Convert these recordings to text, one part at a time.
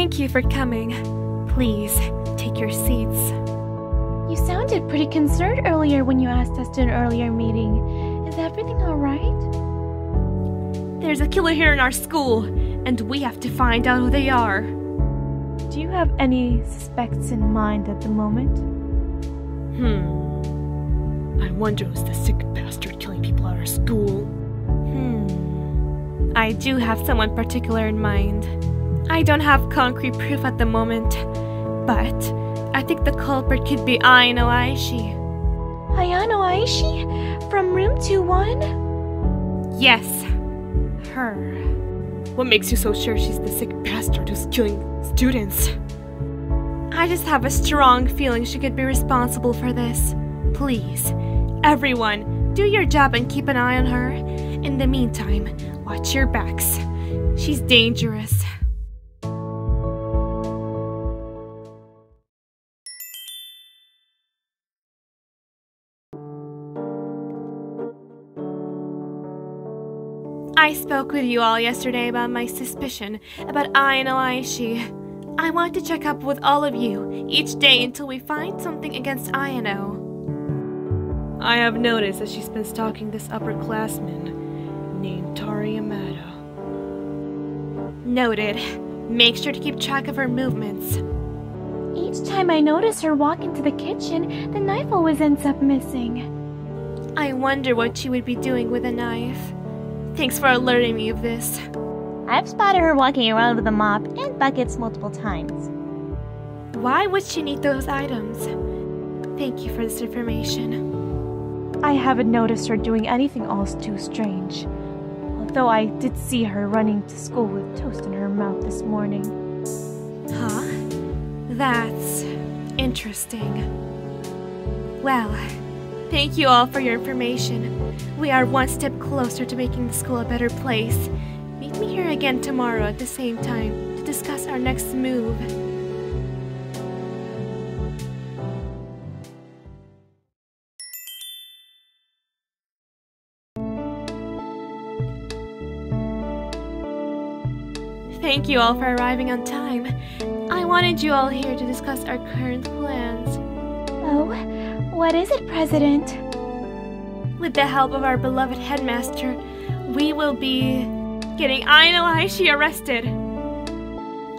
Thank you for coming. Please, take your seats. You sounded pretty concerned earlier when you asked us to an earlier meeting. Is everything alright? There's a killer here in our school, and we have to find out who they are. Do you have any suspects in mind at the moment? I wonder who's the sick bastard killing people at our school? I do have someone particular in mind. I don't have concrete proof at the moment, but I think the culprit could be Ayano Aishi. Ayano Aishi? From room 21? Yes, her. What makes you so sure she's the sick bastard who's killing students? I just have a strong feeling she could be responsible for this. Please, everyone, do your job and keep an eye on her. In the meantime, watch your backs. She's dangerous. I spoke with you all yesterday about my suspicion about Ayano Aishi. I want to check up with all of you each day until we find something against Ayano. I have noticed that she's been stalking this upperclassman named Taro Yamada. Noted. Make sure to keep track of her movements. Each time I notice her walk into the kitchen, the knife always ends up missing. I wonder what she would be doing with a knife. Thanks for alerting me of this. I've spotted her walking around with a mop and buckets multiple times. Why would she need those items? Thank you for this information. I haven't noticed her doing anything else too strange, although I did see her running to school with toast in her mouth this morning. Huh? That's interesting. Well, thank you all for your information. We are one step closer to making the school a better place. Meet me here again tomorrow at the same time to discuss our next move. Thank you all for arriving on time. I wanted you all here to discuss our current plans. Oh? What is it, President? With the help of our beloved headmaster, we will be getting Ayano Aishi arrested.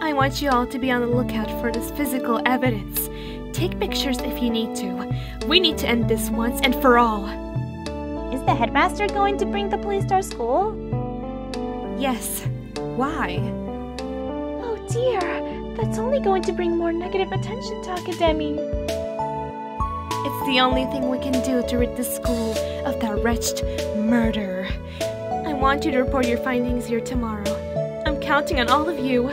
I want you all to be on the lookout for this physical evidence. Take pictures if you need to. We need to end this once and for all. Is the headmaster going to bring the police to our school? Yes. Why? Oh dear, that's only going to bring more negative attention to Akademi. It's the only thing we can do to rid the school of that wretched murderer. I want you to report your findings here tomorrow. I'm counting on all of you.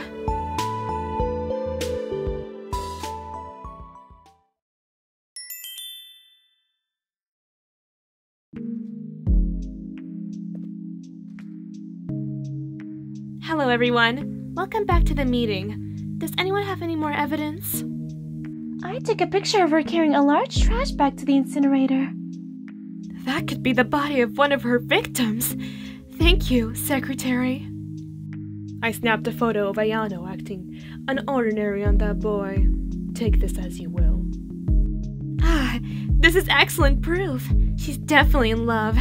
Hello everyone. Welcome back to the meeting. Does anyone have any more evidence? I took a picture of her carrying a large trash bag to the incinerator. That could be the body of one of her victims. Thank you, Secretary. I snapped a photo of Ayano acting unordinary on that boy. Take this as you will. This is excellent proof. She's definitely in love.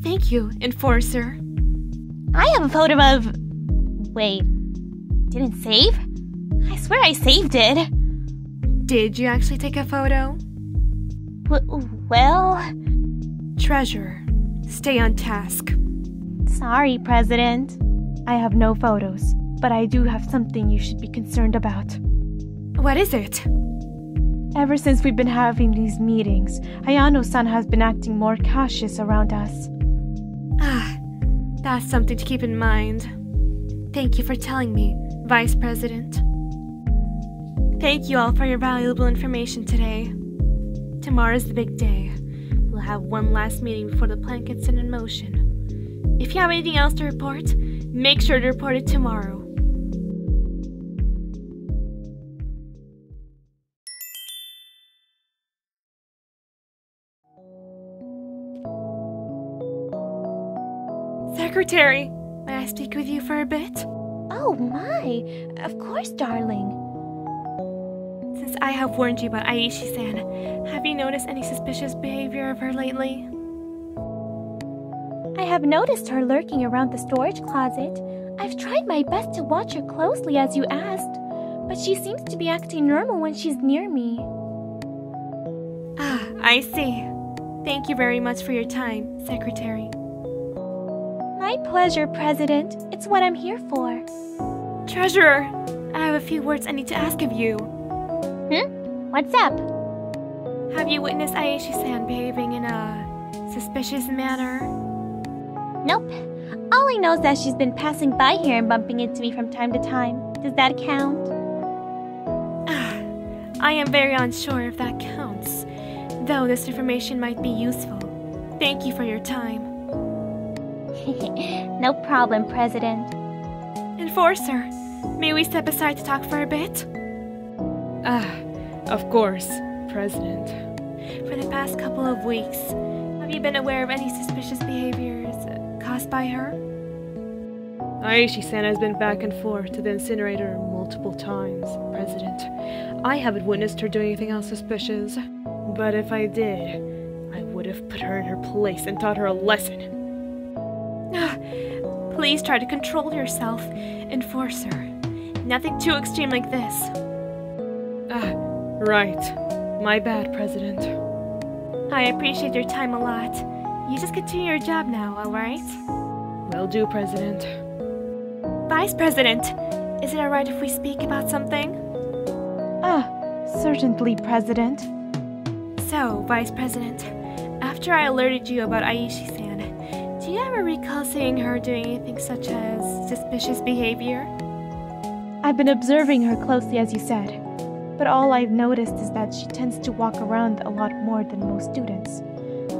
Thank you, Enforcer. I have a photo of... Wait, didn't save? I swear I saved it. Did you actually take a photo? Well... Treasure, stay on task. Sorry, President. I have no photos, but I do have something you should be concerned about. What is it? Ever since we've been having these meetings, Ayano-san has been acting more cautious around us. That's something to keep in mind. Thank you for telling me, Vice President. Thank you all for your valuable information today. Tomorrow's the big day. We'll have one last meeting before the plan gets set in motion. If you have anything else to report, make sure to report it tomorrow. Secretary, may I speak with you for a bit? Oh my! okay. Of course, darling. Since I have warned you about Aishi-san, have you noticed any suspicious behavior of her lately? I have noticed her lurking around the storage closet. I've tried my best to watch her closely as you asked, but she seems to be acting normal when she's near me. Ah, I see. Thank you very much for your time, Secretary. My pleasure, President. It's what I'm here for. Treasurer, I have a few words I need to ask of you. Hmm? What's up? Have you witnessed Aishi-san behaving in a suspicious manner? Nope. All I know is that she's been passing by here and bumping into me from time to time. Does that count? I am very unsure if that counts, though this information might be useful. Thank you for your time. No problem, President. Enforcer, may we step aside to talk for a bit? Of course, President. For the past couple of weeks, have you been aware of any suspicious behaviors caused by her? Aishi-san has been back and forth to the incinerator multiple times, President. I haven't witnessed her do anything else suspicious, but if I did, I would have put her in her place and taught her a lesson. Please try to control yourself, Enforcer. Nothing too extreme like this. Right. My bad, President. I appreciate your time a lot. You just continue your job now, alright? Will do, President. Vice President, is it alright if we speak about something? Certainly, President. So, Vice President, after I alerted you about Aishi-san, do you ever recall seeing her doing anything such as suspicious behavior? I've been observing her closely, as you said. But all I've noticed is that she tends to walk around a lot more than most students.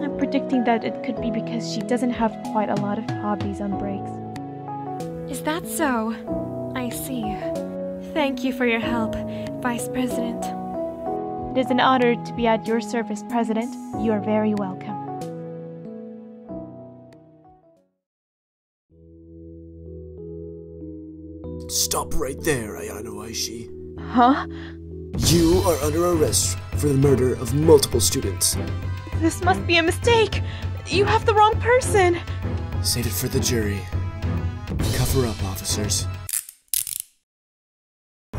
I'm predicting that it could be because she doesn't have quite a lot of hobbies on breaks. Is that so? I see. Thank you for your help, Vice President. It is an honor to be at your service, President. You are very welcome. Stop right there, Ayano Aishi. Huh? You are under arrest for the murder of multiple students. This must be a mistake. You have the wrong person. Save it for the jury. Cover up, officers.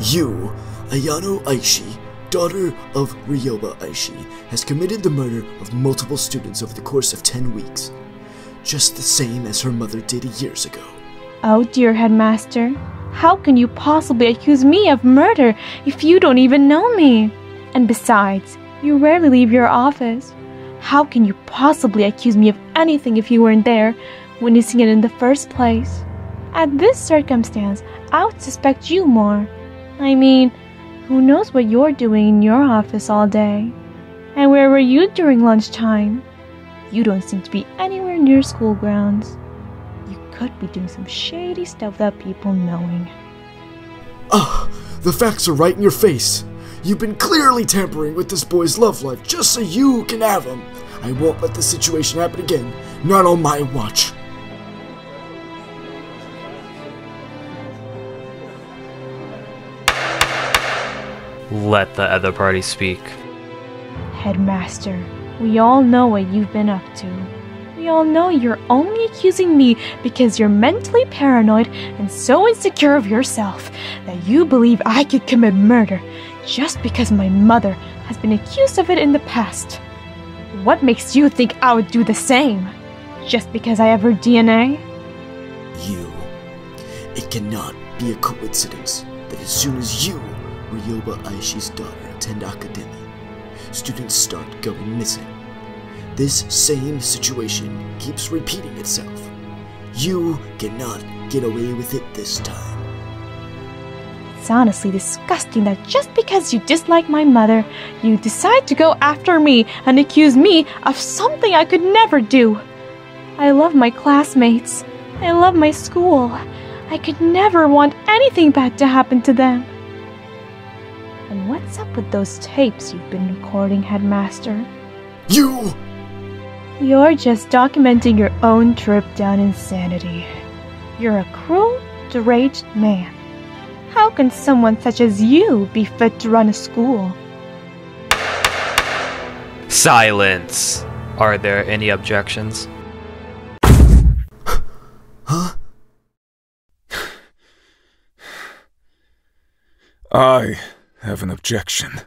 You, Ayano Aishi, daughter of Ryoba Aishi, has committed the murder of multiple students over the course of 10 weeks. Just the same as her mother did years ago. Oh dear, Headmaster. How can you possibly accuse me of murder if you don't even know me? And besides, you rarely leave your office. How can you possibly accuse me of anything if you weren't there, witnessing it in the first place? At this circumstance, I would suspect you more. I mean, who knows what you're doing in your office all day? And where were you during lunchtime? You don't seem to be anywhere near school grounds. Could be doing some shady stuff without people knowing. The facts are right in your face. You've been clearly tampering with this boy's love life just so you can have him. I won't let this situation happen again. Not on my watch. Let the other party speak. Headmaster, we all know what you've been up to. We all know you're only accusing me because you're mentally paranoid and so insecure of yourself that you believe I could commit murder just because my mother has been accused of it in the past. What makes you think I would do the same? Just because I have her DNA? It cannot be a coincidence that as soon as you, Ryoba Aishi's daughter, attend Akademi, students start going missing. This same situation keeps repeating itself. You cannot get away with it this time. It's honestly disgusting that just because you dislike my mother, you decide to go after me and accuse me of something I could never do. I love my classmates. I love my school. I could never want anything bad to happen to them. And what's up with those tapes you've been recording, Headmaster? You're just documenting your own trip down insanity. You're a cruel, deranged man. How can someone such as you be fit to run a school? Silence! Are there any objections? Huh? I have an objection.